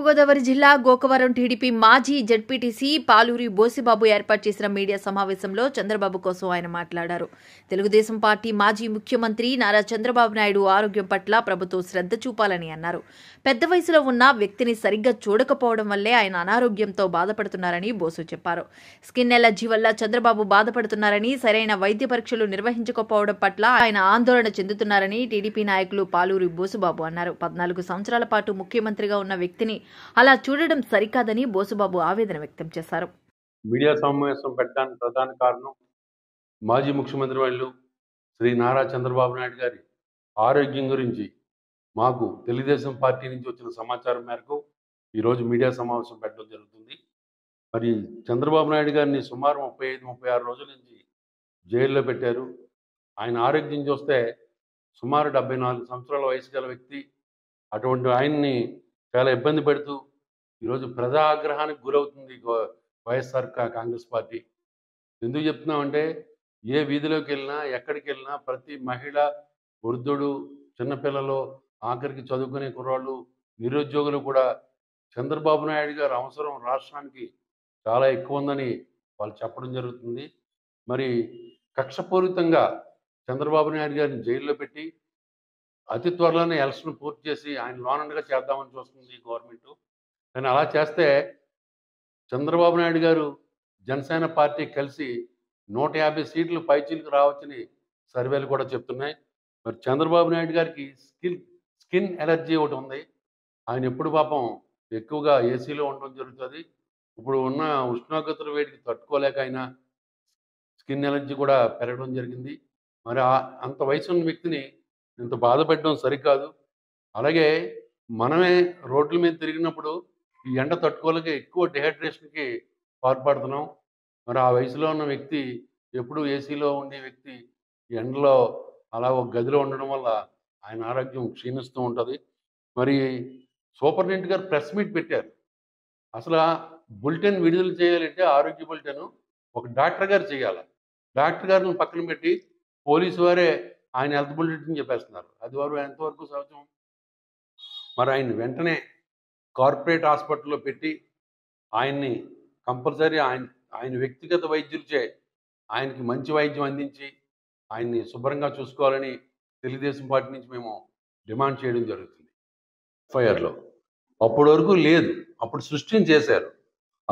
తూర్పుగోదావరి జిల్లా గోకవరం టీడీపీ మాజీ జెడ్పీటీసీ పాలూరి బోసిబాబు ఏర్పాటు చేసిన మీడియా సమావేశంలో చంద్రబాబు కోసం ఆయన మాట్లాడారు. తెలుగుదేశం పార్టీ మాజీ ముఖ్యమంత్రి నారా చంద్రబాబు నాయుడు ఆరోగ్యం పట్ల ప్రభుత్వం శ్రద్ధ చూపాలని అన్నారు. పెద్ద వయసులో ఉన్న వ్యక్తిని సరిగ్గా చూడకపోవడం వల్లే ఆయన అనారోగ్యంతో బాధపడుతున్నారని బోసు చెప్పారు. స్కిన్ ఎలర్జీ వల్ల చంద్రబాబు బాధపడుతున్నారని, సరైన వైద్య పరీక్షలు నిర్వహించకపోవడం పట్ల ఆయన ఆందోళన చెందుతున్నారని టీడీపీ నాయకులు పాలూరి బోసిబాబు అన్నారు. 14 సంవత్సరాల పాటు ముఖ్యమంత్రిగా ఉన్న వ్యక్తిని అలా చూడడం సరికాదని బోసుబాబు ఆవేదన వ్యక్తం చేశారు. మీడియా సమావేశం పెట్టడానికి ప్రధాన కారణం మాజీ ముఖ్యమంత్రి వాళ్ళు శ్రీ నారా చంద్రబాబు నాయుడు గారి ఆరోగ్యం గురించి మాకు తెలుగుదేశం పార్టీ నుంచి వచ్చిన సమాచారం మేరకు ఈరోజు మీడియా సమావేశం పెట్టడం జరుగుతుంది. మరి చంద్రబాబు నాయుడు గారిని సుమారు 35-36 రోజుల నుంచి జైల్లో పెట్టారు. ఆయన ఆరోగ్యం చూస్తే సుమారు 74 సంవత్సరాల వయసు గల వ్యక్తి, అటువంటి ఆయన్ని చాలా ఇబ్బంది పెడుతూ ఈరోజు ప్రజాగ్రహానికి గురవుతుంది వైఎస్ఆర్ కాంగ్రెస్ పార్టీ. ఎందుకు చెప్తున్నామంటే ఏ వీధిలోకి వెళ్ళినా ఎక్కడికి వెళ్ళినా ప్రతి మహిళ, వృద్ధుడు, చిన్నపిల్లలు, ఆఖరికి చదువుకునే కుర్రాళ్ళు, నిరుద్యోగులు కూడా చంద్రబాబు నాయుడు గారు అవసరం రాష్ట్రానికి చాలా ఎక్కువ ఉందని వాళ్ళు చెప్పడం జరుగుతుంది. మరి కక్షపూరితంగా చంద్రబాబు నాయుడు గారిని జైల్లో పెట్టి అతి త్వరలోనే ఎలక్షన్ పూర్తి చేసి ఆయన లోనండగా చేద్దామని చూస్తుంది ఈ గవర్నమెంట్. కానీ అలా చేస్తే చంద్రబాబు నాయుడు గారు జనసేన పార్టీ కలిసి 150 సీట్లు పైచీలకు రావచ్చని సర్వేలు కూడా చెప్తున్నాయి. మరి చంద్రబాబు నాయుడు గారికి స్కిన్ ఎలర్జీ ఒకటి ఉంది. ఆయన ఎప్పుడు పాపం ఎక్కువగా ఏసీలో ఉండడం జరుగుతుంది. ఇప్పుడు ఉన్న ఉష్ణోగ్రతల వేడికి తట్టుకోలేక ఆయన స్కిన్ ఎలర్జీ కూడా పెరగడం జరిగింది. మరి అంత వయసు ఉన్న వ్యక్తిని ఇంత బాధ పెట్టడం సరికాదు. అలాగే మనమే రోడ్ల మీద తిరిగినప్పుడు ఈ ఎండ తట్టుకోలేక ఎక్కువ డిహైడ్రేషన్కి పాల్పడుతున్నాం. మరి ఆ వయసులో ఉన్న వ్యక్తి, ఎప్పుడు ఏసీలో ఉండే వ్యక్తి ఎండలో అలా ఒక గదిలో ఉండడం వల్ల ఆయన ఆరోగ్యం క్షీణిస్తూ ఉంటుంది. మరి సూపరింటెండెంట్ గారు ప్రెస్ మీట్ పెట్టారు. అసలు బులెటిన్ విడుదల చేయాలంటే ఆరోగ్య బులెటిన్ ఒక డాక్టర్ గారు చేయాలి. డాక్టర్ గారిని పక్కన పెట్టి పోలీసు వారే ఆయన హెల్త్ బులెటిన్ చెప్పేస్తున్నారు. అది వారు ఎంతవరకు సహజం? మరి ఆయన వెంటనే కార్పొరేట్ హాస్పిటల్లో పెట్టి ఆయన్ని కంపల్సరీ ఆయన వ్యక్తిగత వైద్యులచే ఆయనకి మంచి వైద్యం అందించి ఆయన్ని శుభ్రంగా చూసుకోవాలని తెలుగుదేశం పార్టీ నుంచి మేము డిమాండ్ చేయడం జరుగుతుంది. ఎఫ్ఐఆర్లో అప్పటి వరకు లేదు, అప్పుడు సృష్టిని చేశారు.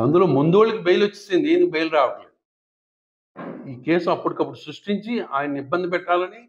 అందులో ముందు వాళ్ళకి బెయిల్ వచ్చేసింది, ఈయనకి బెయిల్ రావట్లేదు. ఈ కేసు అప్పటికప్పుడు సృష్టించి ఆయన ఇబ్బంది పెట్టాలని